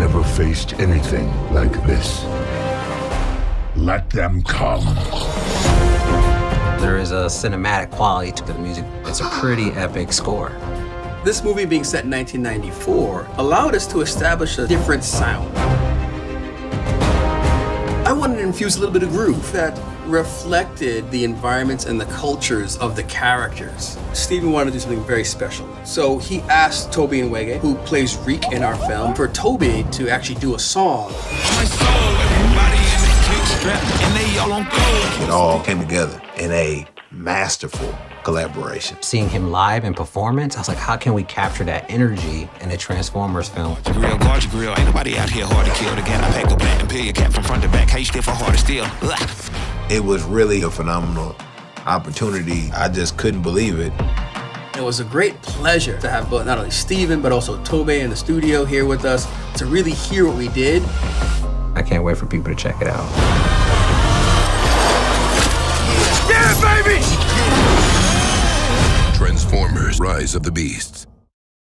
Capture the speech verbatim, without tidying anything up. never faced anything like this. Let them come. There is a cinematic quality to the music. It's a pretty epic score. This movie being set in nineteen ninety-four allowed us to establish a different sound. I wanted to infuse a little bit of groove that reflected the environments and the cultures of the characters. Steven wanted to do something very special. So he asked Tobe Nwigwe, who plays Reek in our film, for Toby to actually do a song. My soul, everybody is a kick strap, and they all on gold. It all came together in a masterful collaboration. Seeing him live in performance, I was like, how can we capture that energy in a Transformers film? Grill, guard your grill. Ain't nobody out here hard to kill. Again, I pack a black and peel your cap from front to back. How you still for hard to steal? It was really a phenomenal opportunity. I just couldn't believe it. It was a great pleasure to have both not only Steven, but also Tobe in the studio here with us to really hear what we did. I can't wait for people to check it out. Yeah, baby! Transformers: Rise of the Beasts.